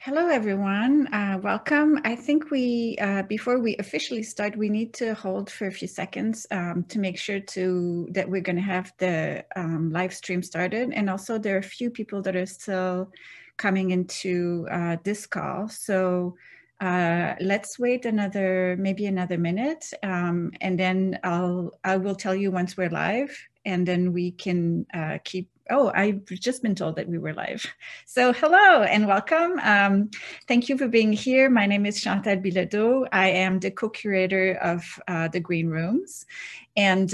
Hello, everyone. Welcome. I think we, before we officially start, we need to hold for a few seconds to make sure that we're going to have the live stream started. And also, there are a few people that are still coming into this call. So let's wait maybe another minute, and then I will tell you once we're live, and then we can keep. Oh, I've just been told that we were live. So hello and welcome. Thank you for being here. My name is Chantal Bilodeau. I am the co-curator of The Green Rooms. And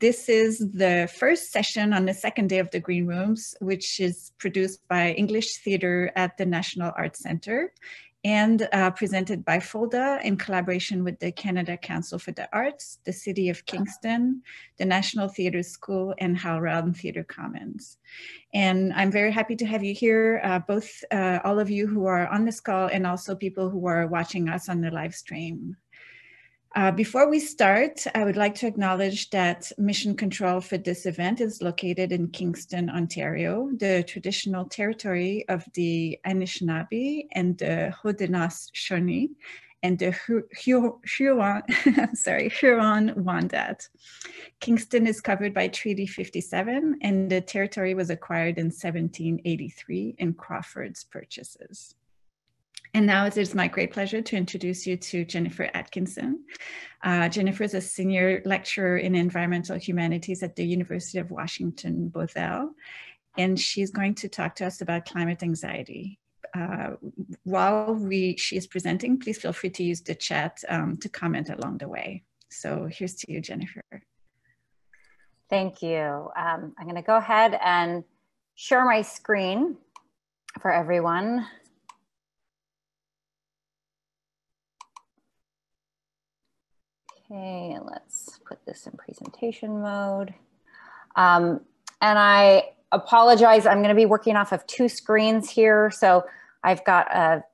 this is the first session on the second day of The Green Rooms, which is produced by English Theatre at the National Arts Centre and presented by FOLDA in collaboration with the Canada Council for the Arts, the City of Kingston, the National Theatre School, and HowlRound Theatre Commons. And I'm very happy to have you here, both all of you who are on this call and also people who are watching us on the live stream. Before we start, I would like to acknowledge that Mission Control for this event is located in Kingston, Ontario, the traditional territory of the Anishinaabe and the Haudenosaunee and the Huron-Wandat. Kingston is covered by Treaty 57, and the territory was acquired in 1783 in Crawford's purchases. And now it is my great pleasure to introduce you to Jennifer Atkinson. Jennifer is a senior lecturer in environmental humanities at the University of Washington, Bothell, and she's going to talk to us about climate anxiety. While she is presenting, please feel free to use the chat to comment along the way. So here's to you, Jennifer. Thank you. I'm going to go ahead and share my screen for everyone. Okay, let's put this in presentation mode. And I apologize, I'm gonna be working off of two screens here. So I've got a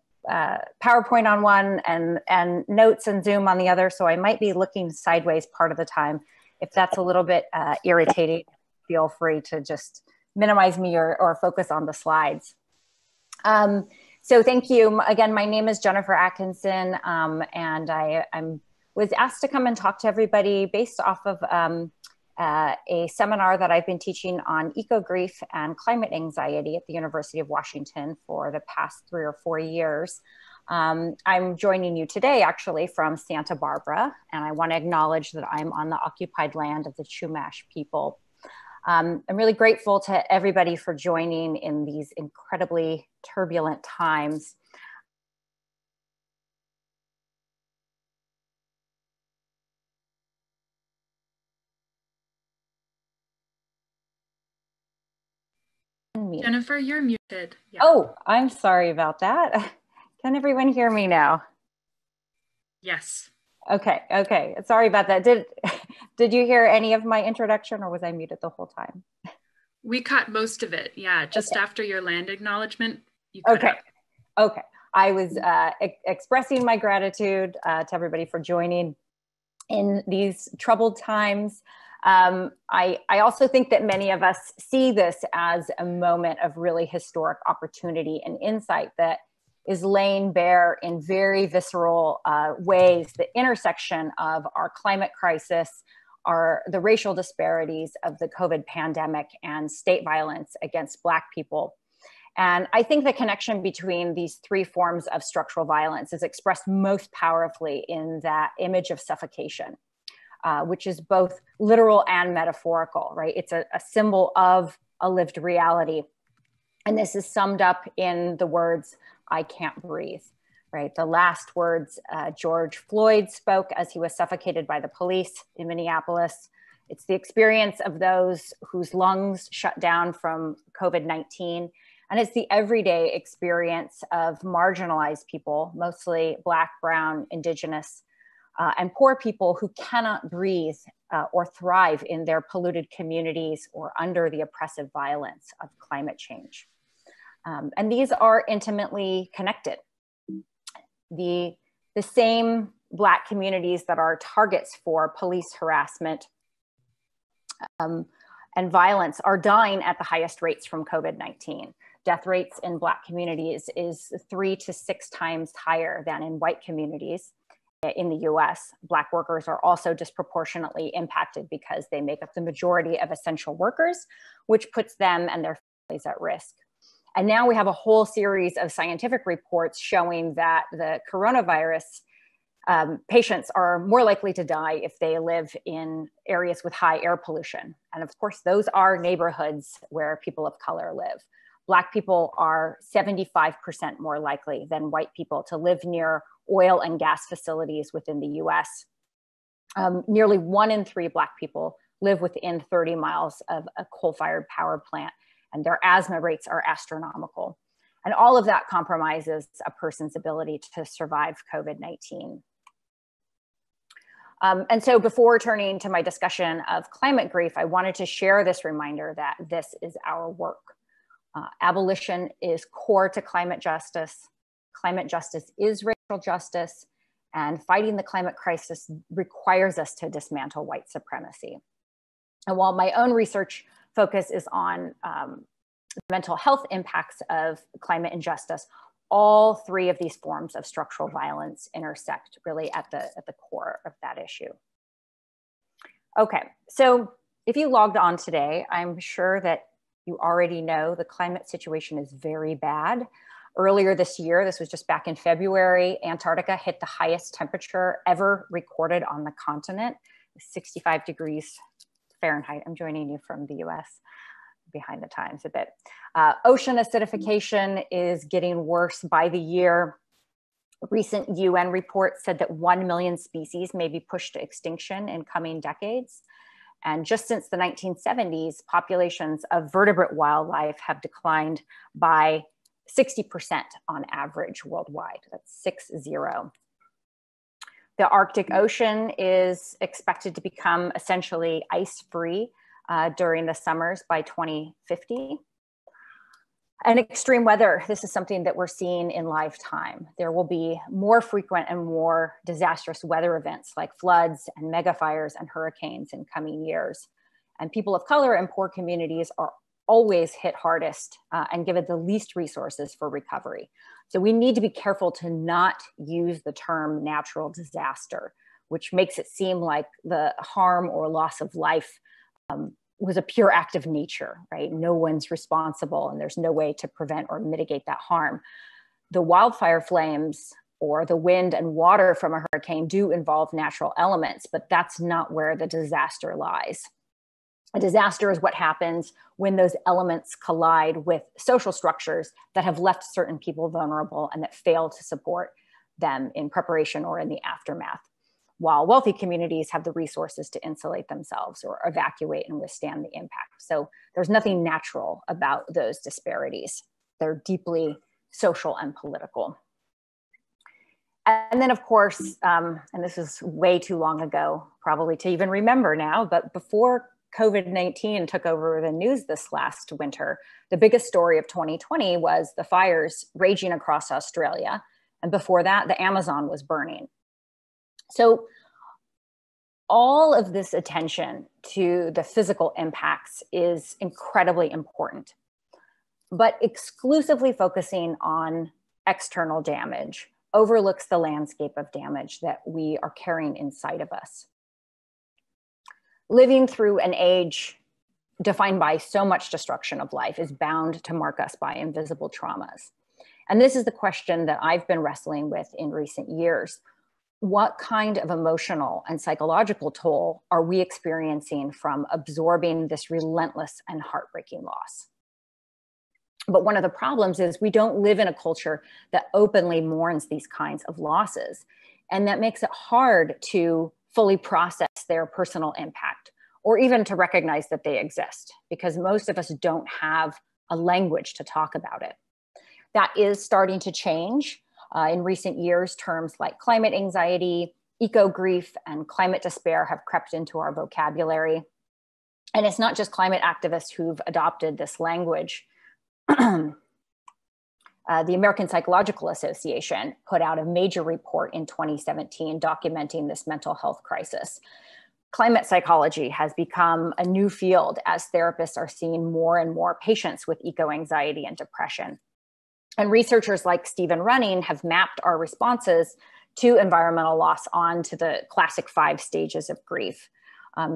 PowerPoint on one and notes and Zoom on the other. So I might be looking sideways part of the time. If that's a little bit irritating, feel free to just minimize me or focus on the slides. So thank you. Again, my name is Jennifer Atkinson and I was asked to come and talk to everybody based off of a seminar that I've been teaching on eco-grief and climate anxiety at the University of Washington for the past 3 or 4 years. I'm joining you today actually from Santa Barbara, and I want to acknowledge that I'm on the occupied land of the Chumash people. I'm really grateful to everybody for joining in these incredibly turbulent times. Jennifer, you're muted. Yeah. Oh, I'm sorry about that. Can everyone hear me now? Yes. Okay, okay. Sorry about that. Did you hear any of my introduction, or was I muted the whole time? We caught most of it, yeah. Just okay. After your land acknowledgement, you cut out. Okay. I was expressing my gratitude to everybody for joining in these troubled times. I also think that many of us see this as a moment of really historic opportunity and insight that is laying bare in very visceral ways the intersection of our climate crisis, the racial disparities of the COVID pandemic, and state violence against Black people. And I think the connection between these 3 forms of structural violence is expressed most powerfully in that image of suffocation. Which is both literal and metaphorical, right? It's a symbol of a lived reality. And this is summed up in the words, "I can't breathe," right? The last words George Floyd spoke as he was suffocated by the police in Minneapolis. It's the experience of those whose lungs shut down from COVID-19. And it's the everyday experience of marginalized people, mostly Black, Brown, Indigenous, and poor people who cannot breathe or thrive in their polluted communities or under the oppressive violence of climate change. And these are intimately connected. The same Black communities that are targets for police harassment and violence are dying at the highest rates from COVID-19. Death rates in Black communities is 3 to 6 times higher than in white communities. In the US, Black workers are also disproportionately impacted because they make up the majority of essential workers, which puts them and their families at risk. And now we have a whole series of scientific reports showing that the coronavirus patients are more likely to die if they live in areas with high air pollution. And of course, those are neighborhoods where people of color live. Black people are 75% more likely than white people to live near oil and gas facilities within the US. Nearly 1 in 3 Black people live within 30 miles of a coal-fired power plant, and their asthma rates are astronomical. And all of that compromises a person's ability to survive COVID-19. And so before turning to my discussion of climate grief, I wanted to share this reminder that this is our work. Abolition is core to climate justice. Climate justice is racial justice, and fighting the climate crisis requires us to dismantle white supremacy. And while my own research focus is on mental health impacts of climate injustice, all three of these forms of structural violence intersect really at the core of that issue. Okay, so if you logged on today, I'm sure that you already know the climate situation is very bad. Earlier this year, this was just back in February, Antarctica hit the highest temperature ever recorded on the continent, 65 degrees Fahrenheit. I'm joining you from the US. Behind the times a bit. Ocean acidification is getting worse by the year. Recent UN reports said that 1 million species may be pushed to extinction in coming decades. And just since the 1970s, populations of vertebrate wildlife have declined by 60% on average worldwide. That's 60. The Arctic Ocean is expected to become essentially ice-free during the summers by 2050. And extreme weather, this is something that we're seeing in live time. There will be more frequent and more disastrous weather events like floods and mega fires and hurricanes in coming years. And people of color and poor communities are always hit hardest and given the least resources for recovery. So we need to be careful to not use the term natural disaster, which makes it seem like the harm or loss of life was a pure act of nature, right? No one's responsible and there's no way to prevent or mitigate that harm. The wildfire flames or the wind and water from a hurricane do involve natural elements, but that's not where the disaster lies. A disaster is what happens when those elements collide with social structures that have left certain people vulnerable and that fail to support them in preparation or in the aftermath, while wealthy communities have the resources to insulate themselves or evacuate and withstand the impact. So there's nothing natural about those disparities. They're deeply social and political. And then of course, and this is way too long ago, probably to even remember now, but before COVID-19 took over the news this last winter, the biggest story of 2020 was the fires raging across Australia. And before that, the Amazon was burning. So all of this attention to the physical impacts is incredibly important, but exclusively focusing on external damage overlooks the landscape of damage that we are carrying inside of us. Living through an age defined by so much destruction of life is bound to mark us by invisible traumas. And this is the question that I've been wrestling with in recent years. What kind of emotional and psychological toll are we experiencing from absorbing this relentless and heartbreaking loss? But one of the problems is we don't live in a culture that openly mourns these kinds of losses, and that makes it hard to fully process their personal impact or even to recognize that they exist, because most of us don't have a language to talk about it. That is starting to change. In recent years, terms like climate anxiety, eco-grief, and climate despair have crept into our vocabulary. And it's not just climate activists who've adopted this language. The American Psychological Association put out a major report in 2017 documenting this mental health crisis. Climate psychology has become a new field as therapists are seeing more and more patients with eco-anxiety and depression. And researchers like Stephen Running have mapped our responses to environmental loss onto the classic 5 stages of grief.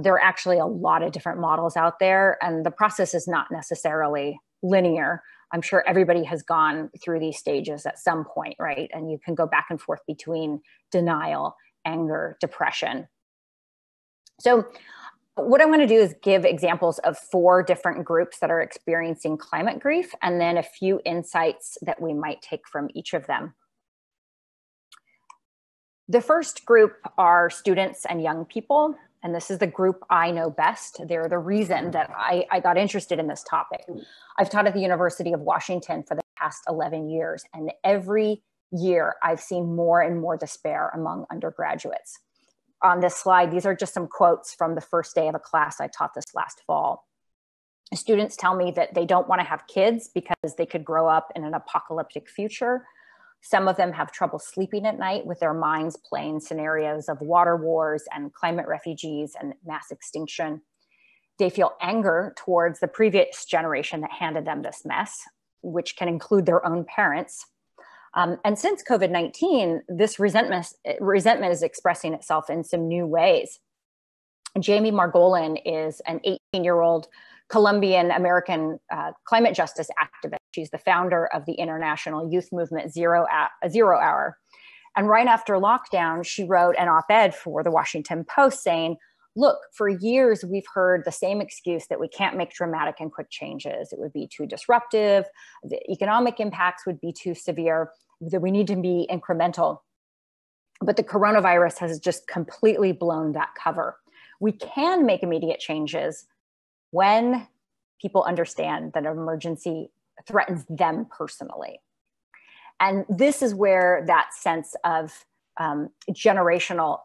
There are actually a lot of different models out there, and the process is not necessarily linear. I'm sure everybody has gone through these stages at some point, right? And you can go back and forth between denial, anger, depression. So what I'm going to do is give examples of 4 different groups that are experiencing climate grief, and then a few insights that we might take from each of them. The first group are students and young people, and this is the group I know best. They're the reason that I got interested in this topic. I've taught at the University of Washington for the past 11 years, and every year I've seen more and more despair among undergraduates. On this slide, these are just some quotes from the first day of a class I taught this last fall. Students tell me that they don't want to have kids because they could grow up in an apocalyptic future. Some of them have trouble sleeping at night with their minds playing scenarios of water wars and climate refugees and mass extinction. They feel anger towards the previous generation that handed them this mess, which can include their own parents. And since COVID-19, this resentment is expressing itself in some new ways. Jamie Margolin is an 18-year-old Colombian-American climate justice activist. She's the founder of the international youth movement Zero Hour. And right after lockdown, she wrote an op-ed for the Washington Post saying, look, for years we've heard the same excuse that we can't make dramatic and quick changes. It would be too disruptive, the economic impacts would be too severe, that we need to be incremental. But the coronavirus has just completely blown that cover. We can make immediate changes when people understand that an emergency threatens them personally. And this is where that sense of generational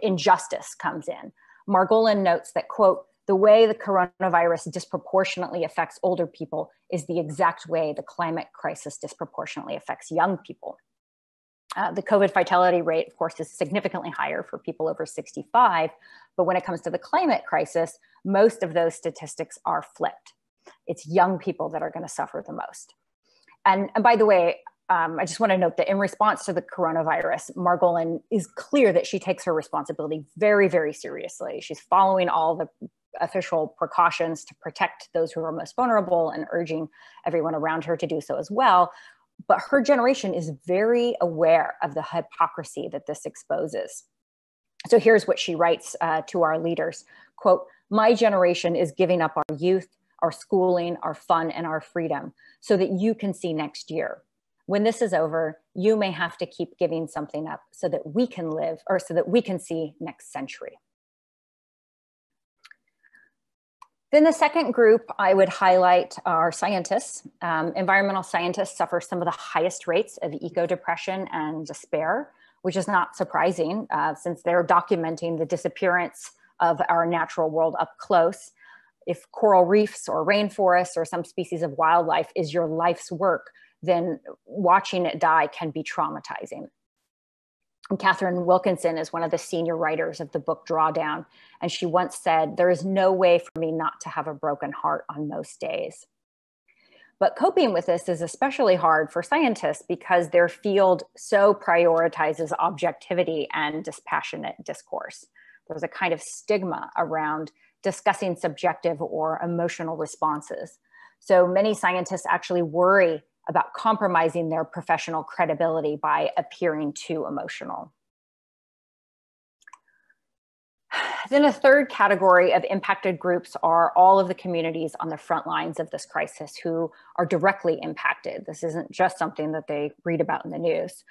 injustice comes in. Margolin notes that, quote, the way the coronavirus disproportionately affects older people is the exact way the climate crisis disproportionately affects young people. The COVID fatality rate, of course, is significantly higher for people over 65, but when it comes to the climate crisis, most of those statistics are flipped. It's young people that are going to suffer the most. And by the way, I just want to note that in response to the coronavirus, Margolin is clear that she takes her responsibility very, very seriously. She's following all the official precautions to protect those who are most vulnerable and urging everyone around her to do so as well. But her generation is very aware of the hypocrisy that this exposes. So here's what she writes to our leaders, quote, my generation is giving up our youth, our schooling, our fun, and our freedom so that you can see next year. When this is over, you may have to keep giving something up so that we can live, or so that we can see next century. Then the second group I would highlight are scientists. Environmental scientists suffer some of the highest rates of eco-depression and despair, which is not surprising since they're documenting the disappearance of our natural world up close. If coral reefs or rainforests or some species of wildlife is your life's work, then watching it die can be traumatizing. And Catherine Wilkinson is one of the senior writers of the book Drawdown, and she once said, there is no way for me not to have a broken heart on most days. But coping with this is especially hard for scientists because their field so prioritizes objectivity and dispassionate discourse. There's a kind of stigma around discussing subjective or emotional responses. So many scientists actually worry about compromising their professional credibility by appearing too emotional. Then a third category of impacted groups are all of the communities on the front lines of this crisis who are directly impacted. This isn't just something that they read about in the news.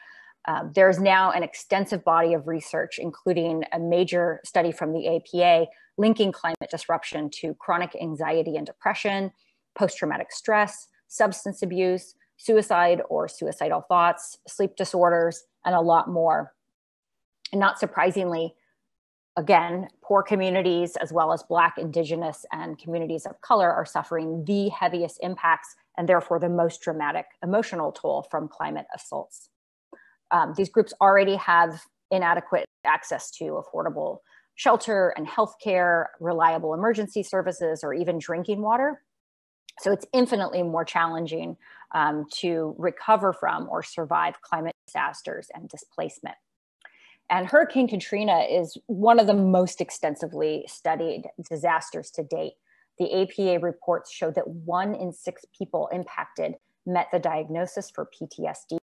There's now an extensive body of research, including a major study from the APA linking climate disruption to chronic anxiety and depression, post-traumatic stress, substance abuse, suicide or suicidal thoughts, sleep disorders, and a lot more. And not surprisingly, again, poor communities as well as Black, Indigenous, and communities of color are suffering the heaviest impacts and therefore the most dramatic emotional toll from climate assaults. These groups already have inadequate access to affordable shelter and healthcare, reliable emergency services, or even drinking water. So it's infinitely more challenging to recover from or survive climate disasters and displacement. And Hurricane Katrina is one of the most extensively studied disasters to date. The APA reports showed that 1 in 6 people impacted met the diagnosis for PTSD,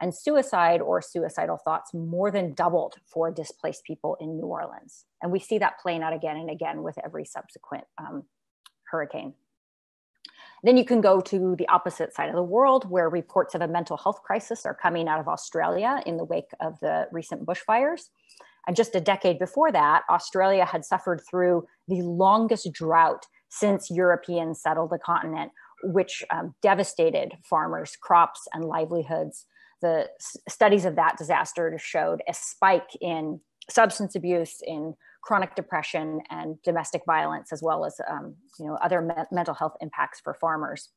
and suicide or suicidal thoughts more than doubled for displaced people in New Orleans. And we see that playing out again and again with every subsequent hurricane. Then you can go to the opposite side of the world, where reports of a mental health crisis are coming out of Australia in the wake of the recent bushfires. And just a decade before that, Australia had suffered through the longest drought since Europeans settled the continent, which devastated farmers' crops and livelihoods. The studies of that disaster showed a spike in substance abuse, in chronic depression and domestic violence, as well as other mental health impacts for farmers.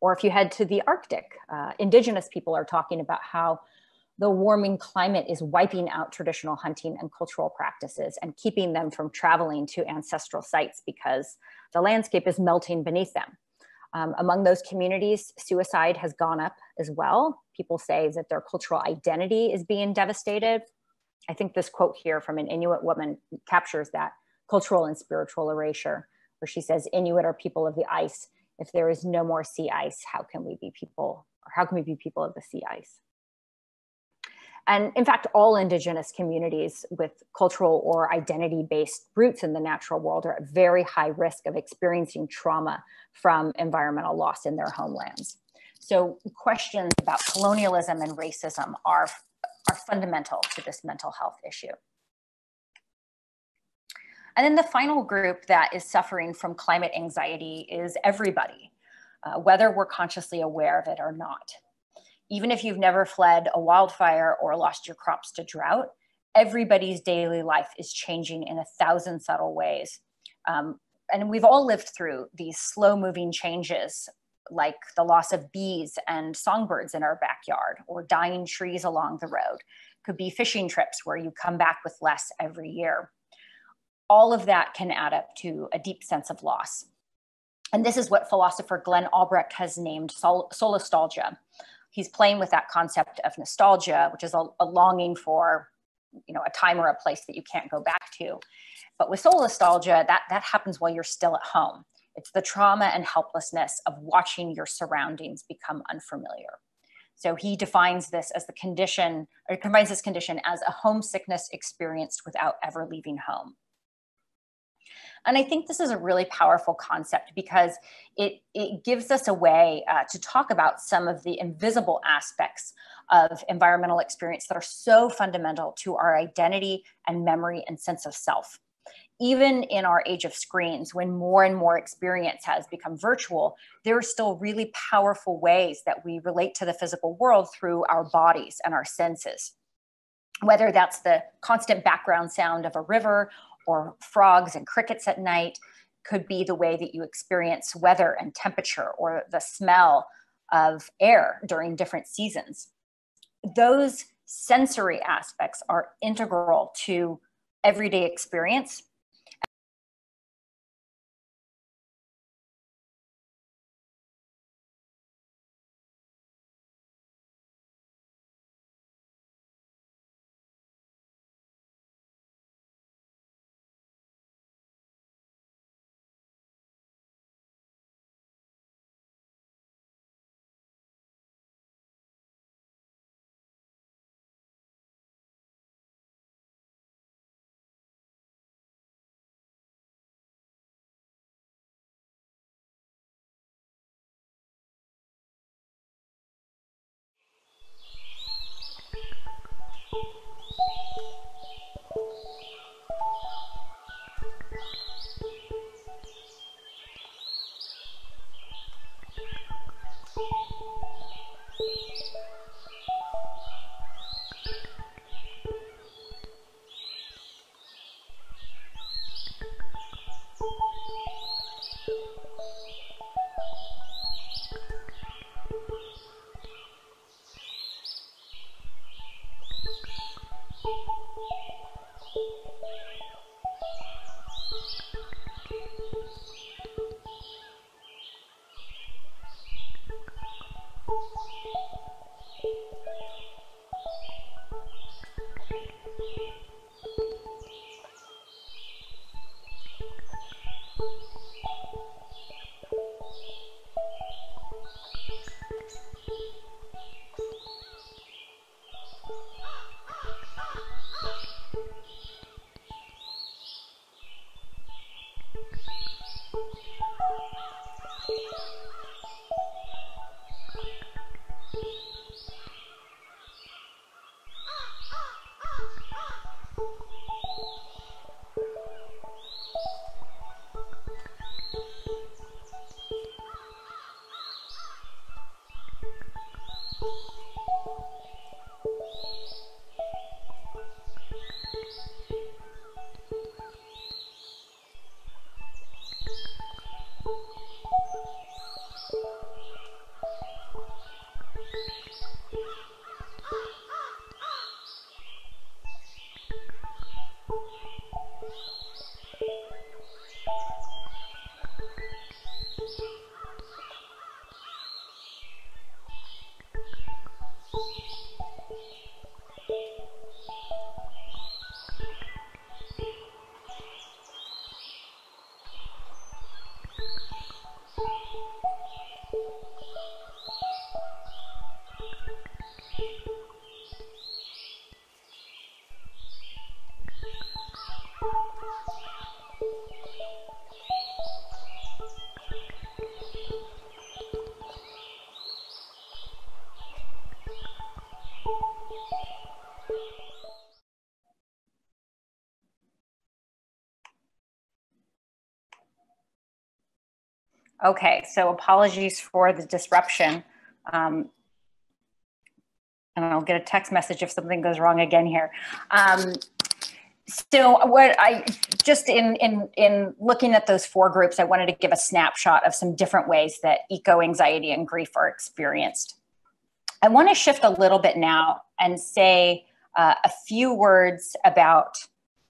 Or if you head to the Arctic, Indigenous people are talking about how the warming climate is wiping out traditional hunting and cultural practices and keeping them from traveling to ancestral sites because the landscape is melting beneath them. Among those communities, suicide has gone up as well. People say that their cultural identity is being devastated. I think this quote here from an Inuit woman captures that cultural and spiritual erasure, where she says, "Inuit are people of the ice. If there is no more sea ice, how can we be people, or how can we be people of the sea ice?" And in fact, all Indigenous communities with cultural or identity-based roots in the natural world are at very high risk of experiencing trauma from environmental loss in their homelands. So questions about colonialism and racism are fundamental to this mental health issue. And then the final group that is suffering from climate anxiety is everybody, whether we're consciously aware of it or not. Even if you've never fled a wildfire or lost your crops to drought, everybody's daily life is changing in 1,000 subtle ways. And we've all lived through these slow-moving changes, like the loss of bees and songbirds in our backyard, or dying trees along the road. Could be fishing trips where you come back with less every year. All of that can add up to a deep sense of loss. And this is what philosopher Glenn Albrecht has named solastalgia. He's playing with that concept of nostalgia, which is a longing for a time or a place that you can't go back to. But with solastalgia, that happens while you're still at home. It's the trauma and helplessness of watching your surroundings become unfamiliar. So he defines this as the condition, or combines this condition as a homesickness experienced without ever leaving home. And I think this is a really powerful concept because it gives us a way to talk about some of the invisible aspects of environmental experience that are so fundamental to our identity and memory and sense of self. Even in our age of screens, when more and more experience has become virtual, there are still really powerful ways that we relate to the physical world through our bodies and our senses. Whether that's the constant background sound of a river or frogs and crickets at night, could be the way that you experience weather and temperature, or the smell of air during different seasons. Those sensory aspects are integral to everyday experience. Okay, so apologies for the disruption. And I'll get a text message if something goes wrong again here. So what I just in looking at those four groups, I wanted to give a snapshot of some different ways that eco-anxiety and grief are experienced. I want to shift a little bit now and say a few words about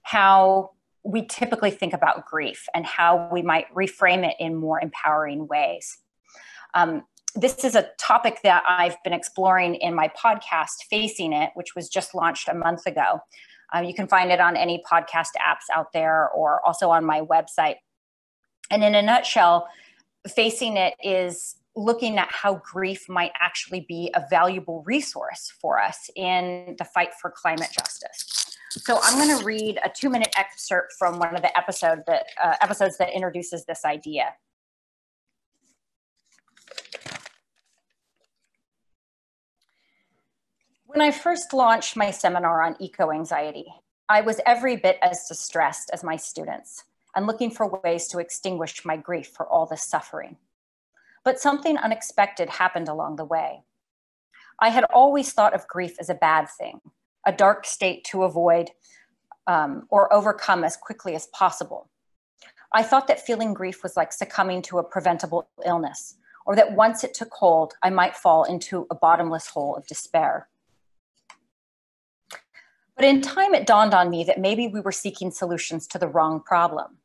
how we typically think about grief and how we might reframe it in more empowering ways. This is a topic that I've been exploring in my podcast, Facing It, which was just launched a month ago. You can find it on any podcast apps out there or also on my website. And in a nutshell, Facing It is looking at how grief might actually be a valuable resource for us in the fight for climate justice. So I'm going to read a 2-minute excerpt from one of the episodes that introduces this idea. When I first launched my seminar on eco-anxiety, I was every bit as distressed as my students and looking for ways to extinguish my grief for all this suffering. But something unexpected happened along the way. I had always thought of grief as a bad thing, a dark state to avoid or overcome as quickly as possible. I thought that feeling grief was like succumbing to a preventable illness, or that once it took hold, I might fall into a bottomless hole of despair. But in time, it dawned on me that maybe we were seeking solutions to the wrong problem.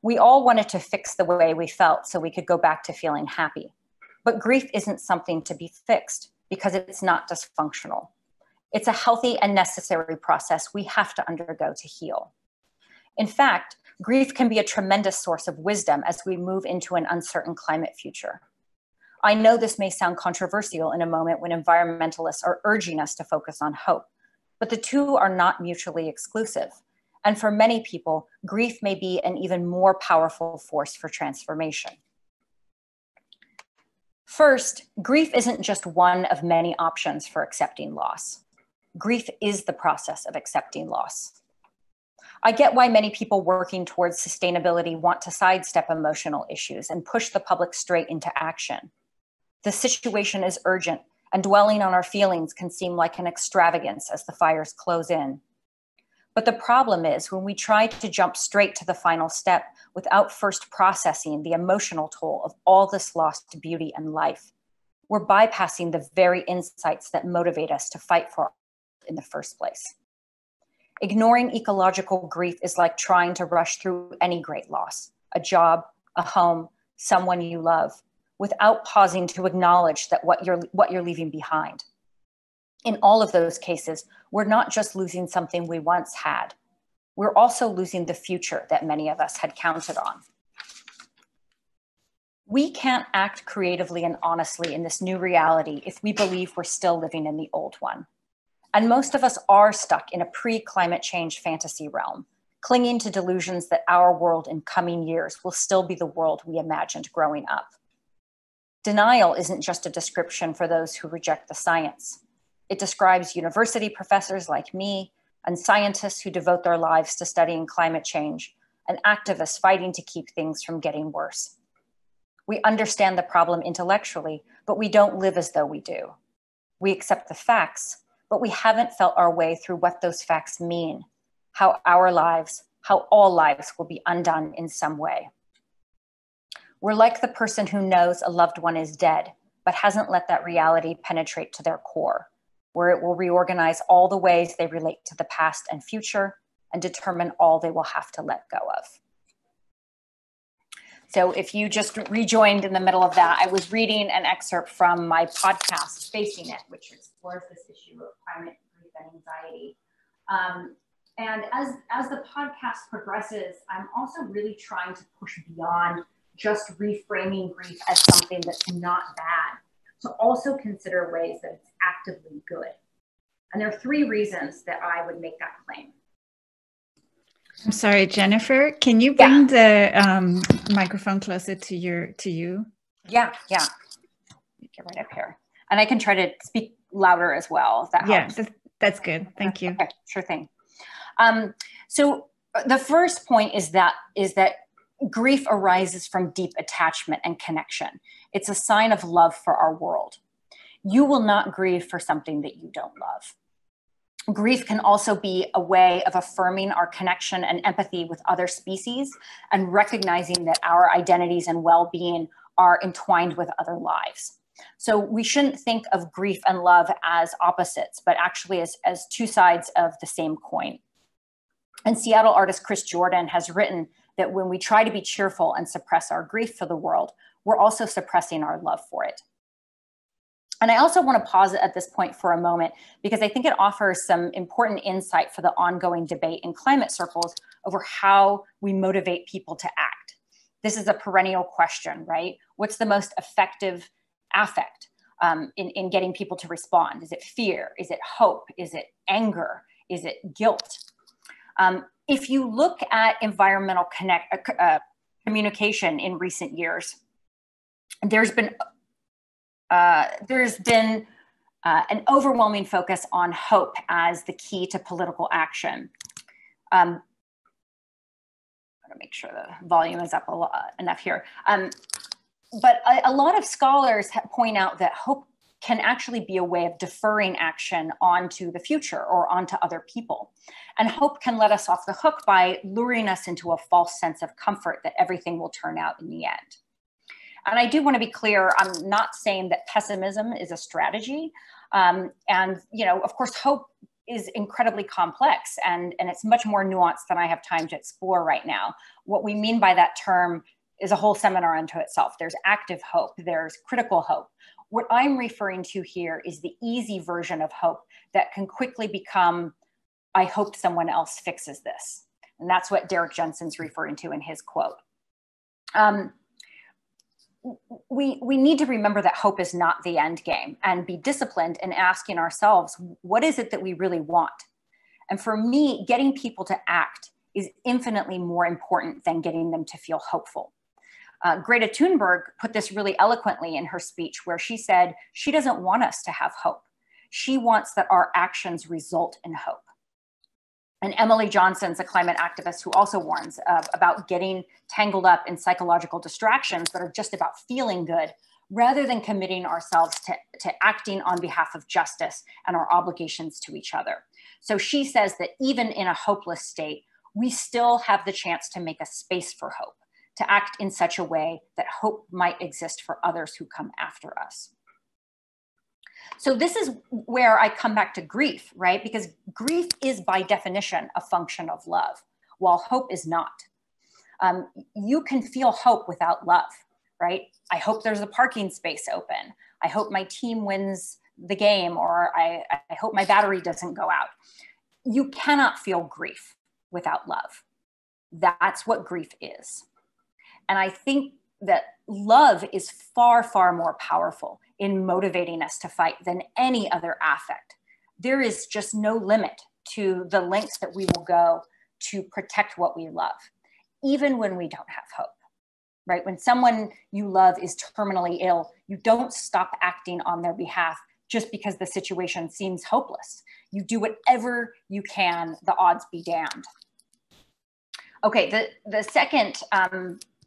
We all wanted to fix the way we felt so we could go back to feeling happy. But grief isn't something to be fixed because it's not dysfunctional. It's a healthy and necessary process we have to undergo to heal. In fact, grief can be a tremendous source of wisdom as we move into an uncertain climate future. I know this may sound controversial in a moment when environmentalists are urging us to focus on hope, but the two are not mutually exclusive. And for many people, grief may be an even more powerful force for transformation. First, grief isn't just one of many options for accepting loss. Grief is the process of accepting loss. I get why many people working towards sustainability want to sidestep emotional issues and push the public straight into action. The situation is urgent, and dwelling on our feelings can seem like an extravagance as the fires close in. But the problem is when we try to jump straight to the final step without first processing the emotional toll of all this lost beauty and life, we're bypassing the very insights that motivate us to fight for in the first place. Ignoring ecological grief is like trying to rush through any great loss, a job, a home, someone you love, without pausing to acknowledge that what you're leaving behind. In all of those cases, we're not just losing something we once had, we're also losing the future that many of us had counted on. We can't act creatively and honestly in this new reality if we believe we're still living in the old one. And most of us are stuck in a pre-climate change fantasy realm, clinging to delusions that our world in coming years will still be the world we imagined growing up. Denial isn't just a description for those who reject the science. It describes university professors like me and scientists who devote their lives to studying climate change and activists fighting to keep things from getting worse. We understand the problem intellectually, but we don't live as though we do. We accept the facts, but we haven't felt our way through what those facts mean, how our lives, how all lives will be undone in some way. We're like the person who knows a loved one is dead, but hasn't let that reality penetrate to their core, where it will reorganize all the ways they relate to the past and future and determine all they will have to let go of. So if you just rejoined in the middle of that, I was reading an excerpt from my podcast, Facing It, which explores this issue of climate grief and anxiety. And as the podcast progresses, I'm also really trying to push beyond just reframing grief as something that's not bad, to also consider ways that it's actively good. And there are three reasons that I would make that claim. I'm sorry, Jennifer, can you bring the microphone closer to you? Yeah. Get right up here. And I can try to speak louder as well, if that helps. Yeah, that's good. Thank you. Okay, sure thing. So the first point is that grief arises from deep attachment and connection. It's a sign of love for our world. You will not grieve for something that you don't love. Grief can also be a way of affirming our connection and empathy with other species and recognizing that our identities and well-being are entwined with other lives. So we shouldn't think of grief and love as opposites, but actually as two sides of the same coin. And Seattle artist Chris Jordan has written that when we try to be cheerful and suppress our grief for the world, we're also suppressing our love for it. And I also want to pause at this point for a moment because I think it offers some important insight for the ongoing debate in climate circles over how we motivate people to act. This is a perennial question, right? What's the most effective affect in getting people to respond? Is it fear? Is it hope? Is it anger? Is it guilt? If you look at environmental communication in recent years, there's been an overwhelming focus on hope as the key to political action. I'm gonna make sure the volume is up enough here. But a lot of scholars point out that hope can actually be a way of deferring action onto the future or onto other people. And hope can let us off the hook by luring us into a false sense of comfort that everything will turn out in the end. And I do want to be clear, I'm not saying that pessimism is a strategy. And, you know, of course, hope is incredibly complex and it's much more nuanced than I have time to explore right now. What we mean by that term is a whole seminar unto itself. There's active hope, there's critical hope. What I'm referring to here is the easy version of hope that can quickly become, I hope someone else fixes this. And that's what Derek Jensen's referring to in his quote. We need to remember that hope is not the end game and be disciplined in asking ourselves, what is it that we really want? And for me, getting people to act is infinitely more important than getting them to feel hopeful. Greta Thunberg put this really eloquently in her speech where she said, she doesn't want us to have hope. She wants that our actions result in hope. And Emily Johnson's a climate activist who also warns about getting tangled up in psychological distractions that are just about feeling good rather than committing ourselves to acting on behalf of justice and our obligations to each other. So she says that even in a hopeless state, we still have the chance to make a space for hope, to act in such a way that hope might exist for others who come after us. So this is where I come back to grief, right? Because grief is by definition a function of love, while hope is not. You can feel hope without love, right? I hope there's a parking space open. I hope my team wins the game, or I hope my battery doesn't go out. You cannot feel grief without love. That's what grief is. And I think that love is far, far more powerful in motivating us to fight than any other affect. There is just no limit to the lengths that we will go to protect what we love, even when we don't have hope, right? When someone you love is terminally ill, you don't stop acting on their behalf just because the situation seems hopeless. You do whatever you can, the odds be damned. Okay, the second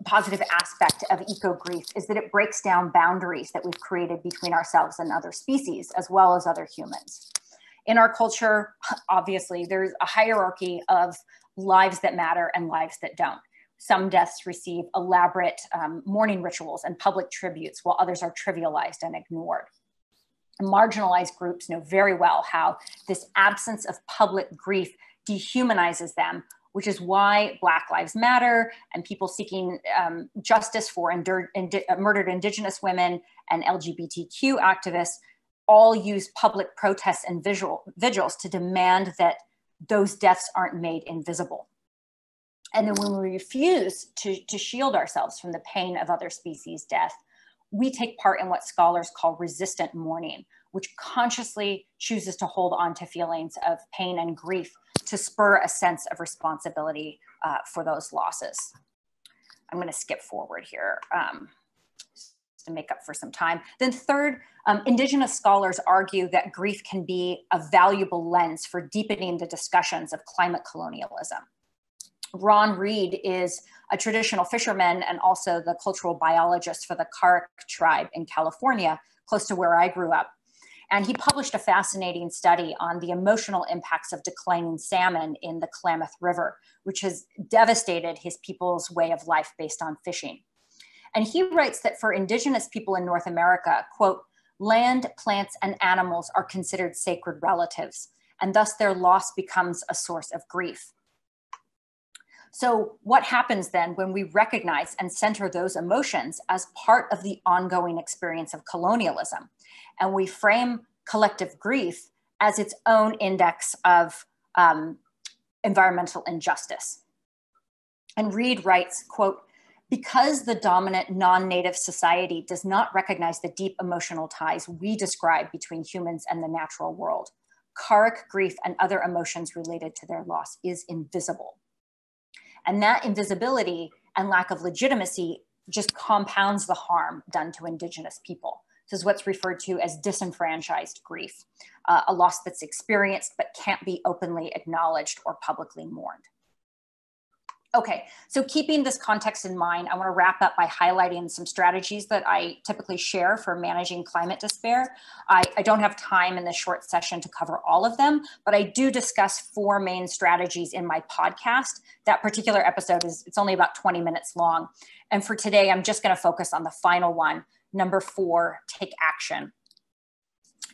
positive aspect of eco-grief is that it breaks down boundaries that we've created between ourselves and other species, as well as other humans. In our culture, obviously, there's a hierarchy of lives that matter and lives that don't. Some deaths receive elaborate mourning rituals and public tributes, while others are trivialized and ignored. Marginalized groups know very well how this absence of public grief dehumanizes them, which is why Black Lives Matter and people seeking justice for murdered Indigenous women and LGBTQ activists all use public protests and vigils to demand that those deaths aren't made invisible. And then when we refuse to shield ourselves from the pain of other species' death, we take part in what scholars call resistant mourning, which consciously chooses to hold on to feelings of pain and grief to spur a sense of responsibility for those losses. I'm gonna skip forward here to make up for some time. Then third, Indigenous scholars argue that grief can be a valuable lens for deepening the discussions of climate colonialism. Ron Reed is a traditional fisherman and also the cultural biologist for the Karuk tribe in California, close to where I grew up. And he published a fascinating study on the emotional impacts of declining salmon in the Klamath River, which has devastated his people's way of life based on fishing. And he writes that for indigenous people in North America, quote, land, plants, and animals are considered sacred relatives, and thus their loss becomes a source of grief. So what happens then when we recognize and center those emotions as part of the ongoing experience of colonialism, and we frame collective grief as its own index of environmental injustice? And Reed writes, quote, because the dominant non-native society does not recognize the deep emotional ties we describe between humans and the natural world, Karuk grief and other emotions related to their loss is invisible. And that invisibility and lack of legitimacy just compounds the harm done to indigenous people. This is what's referred to as disenfranchised grief, a loss that's experienced but can't be openly acknowledged or publicly mourned. Okay, so keeping this context in mind, I want to wrap up by highlighting some strategies that I typically share for managing climate despair. I don't have time in this short session to cover all of them, but I do discuss four main strategies in my podcast. That particular episode it's only about 20 minutes long. And for today, I'm just going to focus on the final one, number 4, take action.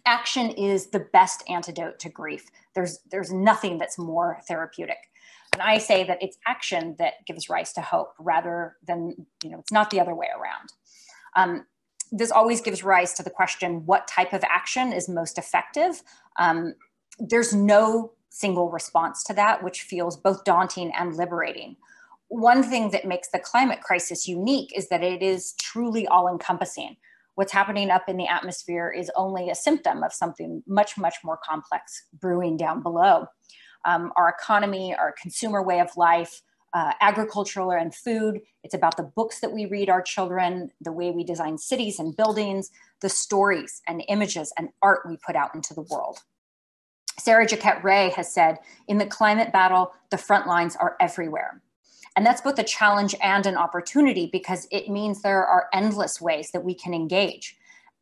Action is the best antidote to grief. There's nothing that's more therapeutic. And I say that it's action that gives rise to hope rather than, it's not the other way around. This always gives rise to the question, what type of action is most effective? There's no single response to that, which feels both daunting and liberating. One thing that makes the climate crisis unique is that it is truly all-encompassing. What's happening up in the atmosphere is only a symptom of something much, much more complex brewing down below. Our economy, our consumer way of life, agricultural and food. It's about the books that we read our children, the way we design cities and buildings, the stories and images and art we put out into the world. Sarah Jacquette Ray has said, in the climate battle, the front lines are everywhere. And that's both a challenge and an opportunity because it means there are endless ways that we can engage.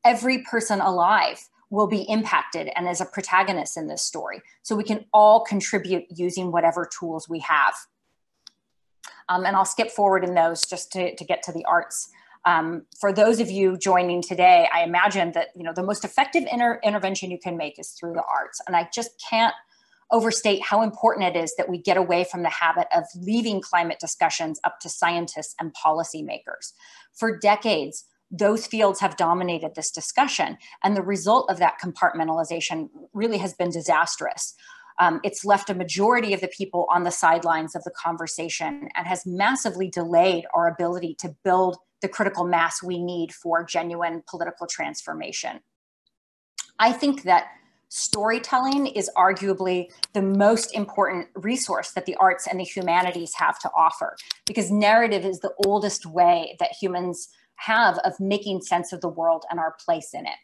Every person alive will be impacted and as a protagonist in this story. So we can all contribute using whatever tools we have. And I'll skip forward in those just to get to the arts. For those of you joining today, I imagine that the most effective intervention you can make is through the arts. And I just can't overstate how important it is that we get away from the habit of leaving climate discussions up to scientists and policymakers. For decades, those fields have dominated this discussion, and the result of that compartmentalization really has been disastrous. It's left a majority of the people on the sidelines of the conversation and has massively delayed our ability to build the critical mass we need for genuine political transformation. I think that storytelling is arguably the most important resource that the arts and the humanities have to offer, because narrative is the oldest way that humans have of making sense of the world and our place in it.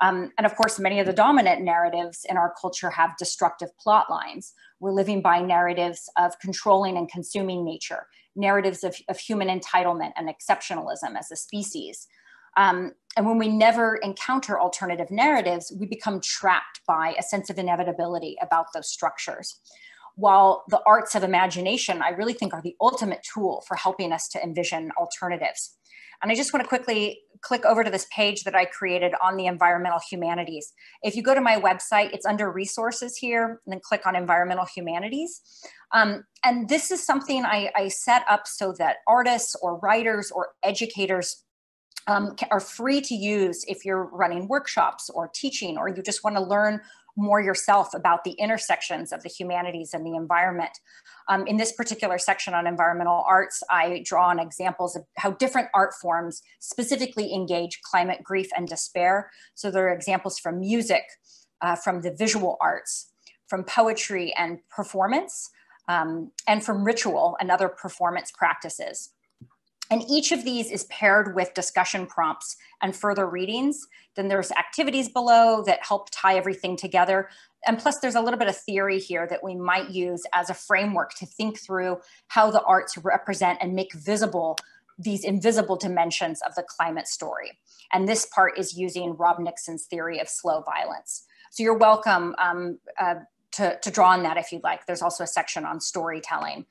And of course, many of the dominant narratives in our culture have destructive plot lines. We're living by narratives of controlling and consuming nature, narratives of human entitlement and exceptionalism as a species. And when we never encounter alternative narratives, we become trapped by a sense of inevitability about those structures. While the arts of imagination, I really think, are the ultimate tool for helping us to envision alternatives. And I just want to quickly click over to this page that I created on the environmental humanities. If you go to my website, it's under resources here, and then click on environmental humanities. And this is something I set up so that artists or writers or educators are free to use if you're running workshops or teaching, or you just want to learn more yourself about the intersections of the humanities and the environment. In this particular section on environmental arts, I draw on examples of how different art forms specifically engage climate grief and despair. So there are examples from music, from the visual arts, from poetry and performance, and from ritual and other performance practices. And each of these is paired with discussion prompts and further readings. Then there's activities below that help tie everything together. And plus there's a little bit of theory here that we might use as a framework to think through how the arts represent and make visible these invisible dimensions of the climate story. And this part is using Rob Nixon's theory of slow violence. So you're welcome to draw on that if you'd like. There's also a section on storytelling.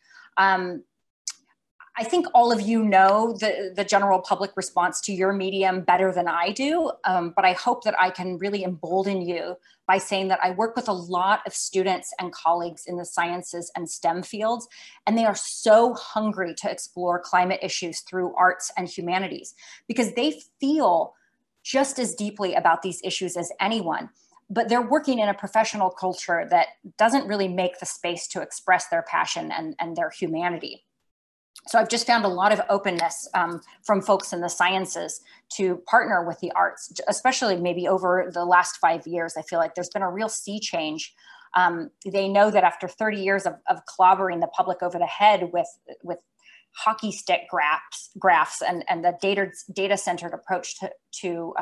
I think all of you know the general public response to your medium better than I do, but I hope that I can really embolden you by saying that I work with a lot of students and colleagues in the sciences and STEM fields, and they are so hungry to explore climate issues through arts and humanities because they feel just as deeply about these issues as anyone, but they're working in a professional culture that doesn't really make the space to express their passion and their humanity. So I've just found a lot of openness from folks in the sciences to partner with the arts, especially maybe over the last 5 years. I feel like there's been a real sea change. They know that after 30 years of clobbering the public over the head with hockey stick graphs and the data-centered approach to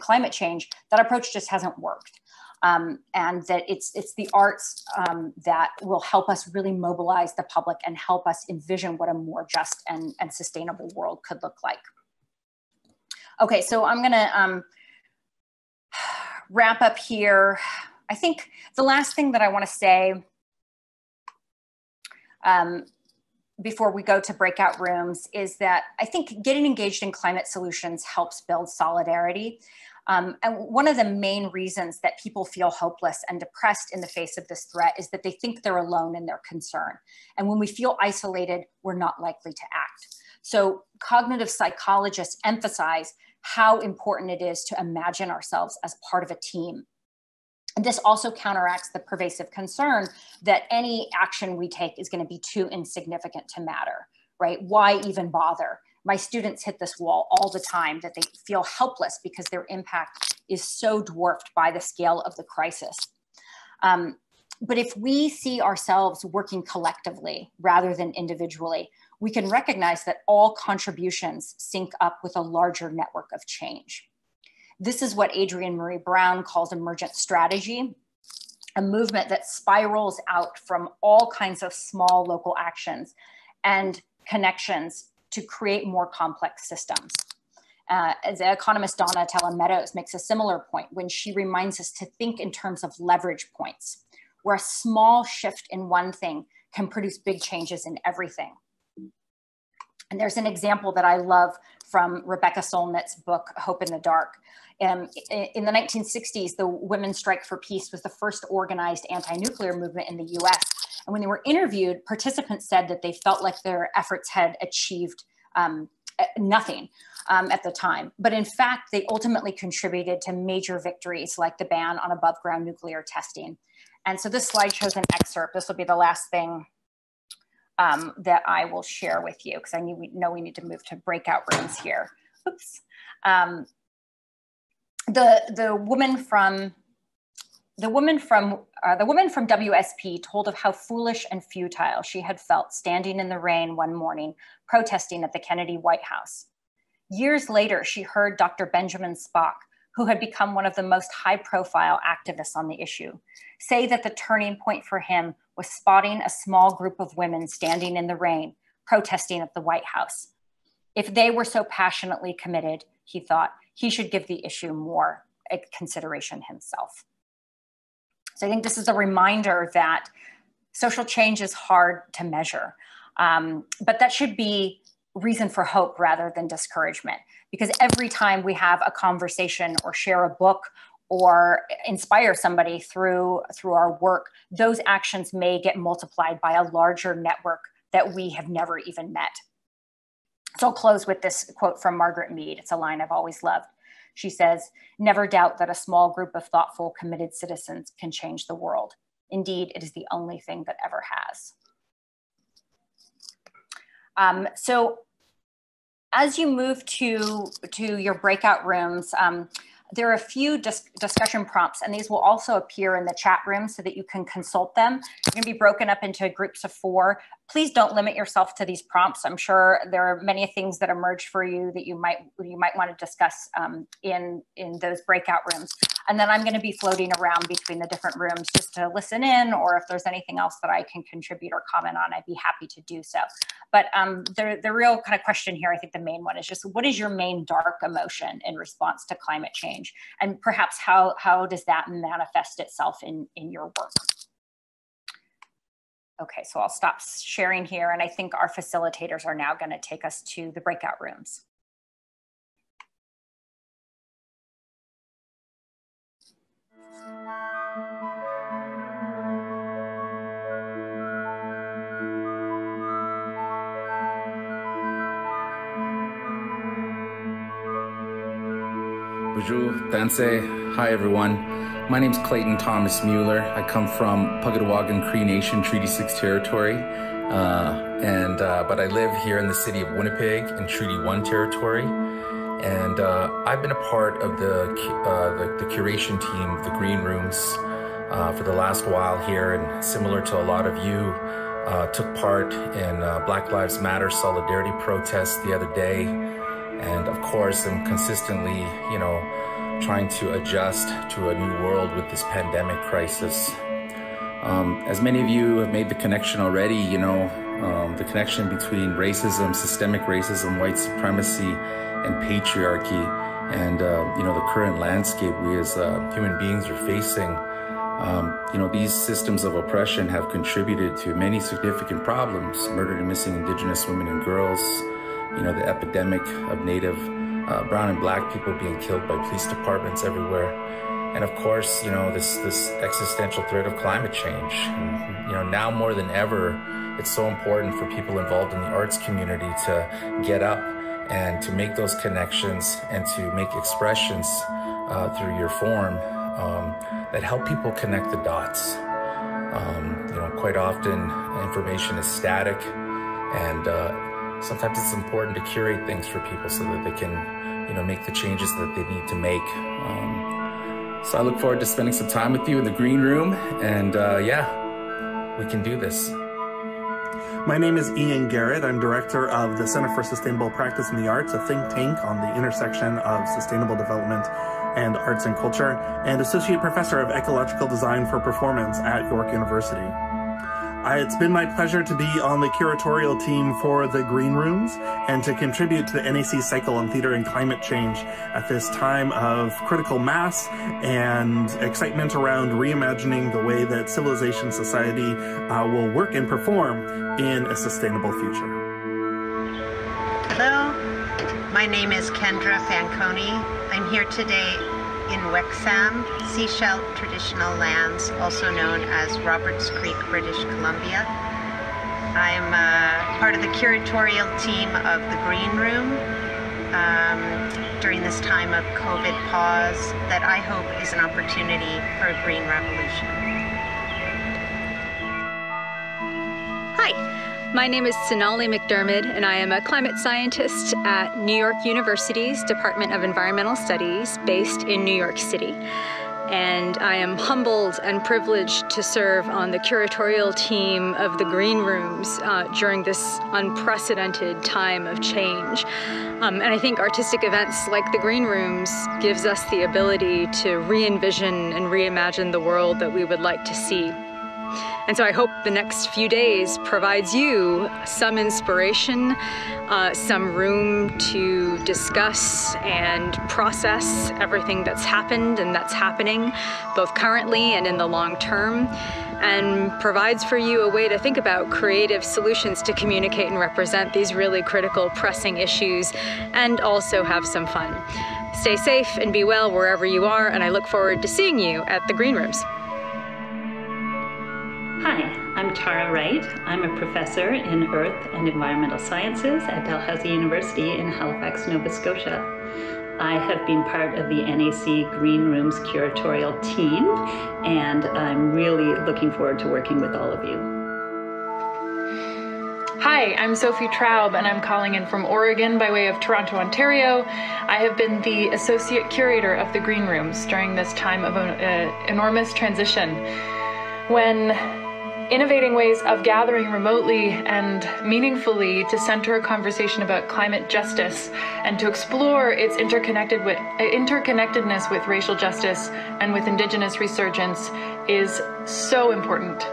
climate change, that approach just hasn't worked. And that it's the arts that will help us really mobilize the public and help us envision what a more just and sustainable world could look like. Okay, so I'm gonna wrap up here. I think the last thing that I wanna say before we go to breakout rooms is that I think getting engaged in climate solutions helps build solidarity. And one of the main reasons that people feel hopeless and depressed in the face of this threat is that they think they're alone in their concern. And when we feel isolated, we're not likely to act. So cognitive psychologists emphasize how important it is to imagine ourselves as part of a team. And this also counteracts the pervasive concern that any action we take is going to be too insignificant to matter, right? Why even bother? My students hit this wall all the time that they feel helpless because their impact is so dwarfed by the scale of the crisis. But if we see ourselves working collectively rather than individually, we can recognize that all contributions sync up with a larger network of change. This is what Adrienne Marie Brown calls emergent strategy, a movement that spirals out from all kinds of small local actions and connections to create more complex systems. The economist Donna Tella-Meadows makes a similar point when she reminds us to think in terms of leverage points, where a small shift in one thing can produce big changes in everything. And there's an example that I love from Rebecca Solnit's book, Hope in the Dark. In the 1960s, the Women's Strike for Peace was the first organized anti-nuclear movement in the US. And when they were interviewed, participants said that they felt like their efforts had achieved nothing at the time. But in fact, they ultimately contributed to major victories like the ban on above ground nuclear testing. And so this slide shows an excerpt. This will be the last thing that I will share with you because I know we need to move to breakout rooms here. Oops. The woman from WSP told of how foolish and futile she had felt standing in the rain one morning, protesting at the Kennedy White House. Years later, she heard Dr. Benjamin Spock, who had become one of the most high-profile activists on the issue, say that the turning point for him was spotting a small group of women standing in the rain, protesting at the White House. If they were so passionately committed, he thought, he should give the issue more consideration himself. So I think this is a reminder that social change is hard to measure, but that should be reason for hope rather than discouragement, because every time we have a conversation or share a book or inspire somebody through our work, those actions may get multiplied by a larger network that we have never even met. So I'll close with this quote from Margaret Mead. It's a line I've always loved. She says, "Never doubt that a small group of thoughtful, committed citizens can change the world. Indeed, it is the only thing that ever has." So as you move to your breakout rooms, there are a few discussion prompts, and these will also appear in the chat room so that you can consult them. They're gonna be broken up into groups of 4. please don't limit yourself to these prompts. I'm sure there are many things that emerged for you that you might want to discuss in those breakout rooms. And then I'm going to be floating around between the different rooms just to listen in, or if there's anything else that I can contribute or comment on, I'd be happy to do so. But the real kind of question here, I think the main one is just, what is your main dark emotion in response to climate change? And perhaps how does that manifest itself in your work? Okay, so I'll stop sharing here, and I think our facilitators are now going to take us to the breakout rooms. Bonjour, Tansei, hi everyone. My name's Clayton Thomas Mueller. I come from Pugatawagan Cree Nation, Treaty 6 territory, but I live here in the city of Winnipeg in Treaty 1 territory, and I've been a part of the curation team of the Green Rooms for the last while here, and similar to a lot of you, took part in Black Lives Matter solidarity protests the other day, and of course I'm consistently, you know, trying to adjust to a new world with this pandemic crisis. As many of you have made the connection already, you know, the connection between racism, systemic racism, white supremacy, and patriarchy, and, you know, the current landscape we as human beings are facing. You know, these systems of oppression have contributed to many significant problems: murdered and missing Indigenous women and girls, you know, the epidemic of Native brown and black people being killed by police departments everywhere, and of course, you know, this existential threat of climate change. And, you know, now more than ever, it's so important for people involved in the arts community to get up and to make those connections and to make expressions through your form that help people connect the dots. You know, quite often information is static, and sometimes it's important to curate things for people so that they can, you know, make the changes that they need to make. So I look forward to spending some time with you in the Green Room, and yeah, we can do this. My name is Ian Garrett. I'm director of the Center for Sustainable Practice in the Arts, a think tank on the intersection of sustainable development and arts and culture, and associate professor of ecological design for performance at York University. It's been my pleasure to be on the curatorial team for the Green Rooms and to contribute to the NAC cycle on theater and climate change at this time of critical mass and excitement around reimagining the way that civilization, society will work and perform in a sustainable future. Hello, my name is Kendra Fanconi. I'm here today in Wexham, Seashell Traditional Lands, also known as Roberts Creek, British Columbia. I'm part of the curatorial team of the Green Room during this time of COVID pause that I hope is an opportunity for a green revolution. Hi, my name is Sonali McDermid, and I am a climate scientist at New York University's Department of Environmental Studies based in New York City. And I am humbled and privileged to serve on the curatorial team of the Green Rooms during this unprecedented time of change. And I think artistic events like the Green Rooms gives us the ability to re-envision and reimagine the world that we would like to see. And so I hope the next few days provides you some inspiration, some room to discuss and process everything that's happened and that's happening, both currently and in the long term, and provides for you a way to think about creative solutions to communicate and represent these really critical, pressing issues, and also have some fun. Stay safe and be well wherever you are, and I look forward to seeing you at the Green Rooms. Hi, I'm Tara Wright. I'm a professor in Earth and Environmental Sciences at Dalhousie University in Halifax, Nova Scotia. I have been part of the NAC Green Rooms curatorial team, and I'm really looking forward to working with all of you. Hi, I'm Sophie Traub, and I'm calling in from Oregon by way of Toronto, Ontario. I have been the associate curator of the Green Rooms during this time of an enormous transition. When innovating ways of gathering remotely and meaningfully to center a conversation about climate justice and to explore its interconnectedness with racial justice and with Indigenous resurgence is so important.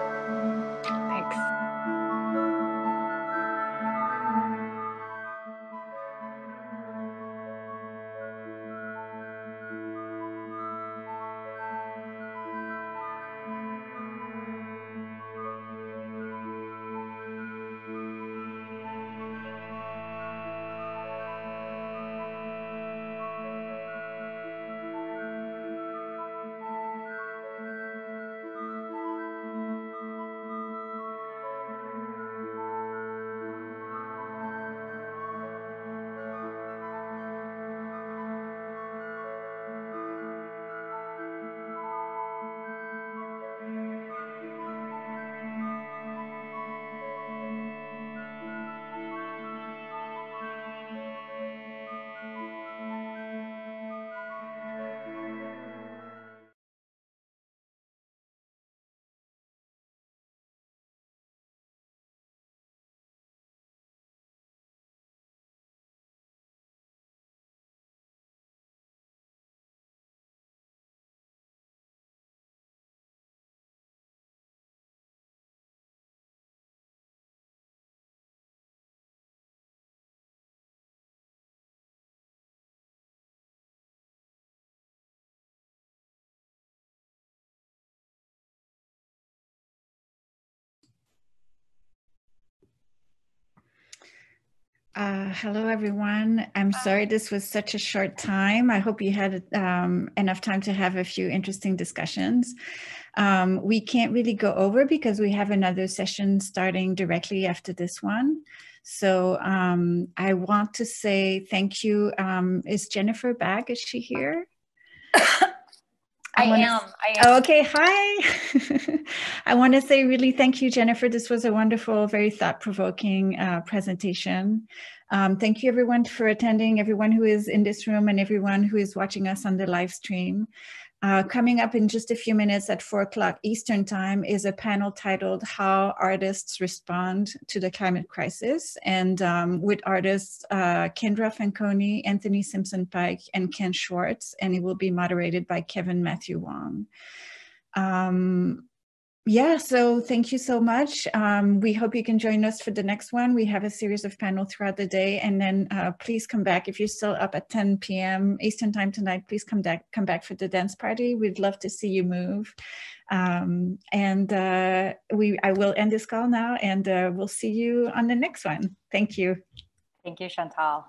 Hello, everyone. I'm sorry this was such a short time. I hope you had enough time to have a few interesting discussions. We can't really go over because we have another session starting directly after this one. So I want to say thank you. Is Jennifer back? Is she here? I am. Oh, okay, hi. I want to say really thank you, Jennifer. This was a wonderful, very thought-provoking presentation. Thank you everyone for attending, everyone who is in this room and everyone who is watching us on the live stream. Coming up in just a few minutes at 4 o'clock Eastern time is a panel titled How Artists Respond to the Climate Crisis, and with artists Kendra Fanconi, Anthony Simpson-Pike, and Ken Schwartz, and it will be moderated by Kevin Matthew Wong. Yeah, so thank you so much. We hope you can join us for the next one. We have a series of panels throughout the day, and then please come back. If you're still up at 10 p.m. Eastern time tonight, please come back for the dance party. We'd love to see you move. I will end this call now, and we'll see you on the next one. Thank you. Thank you, Chantal.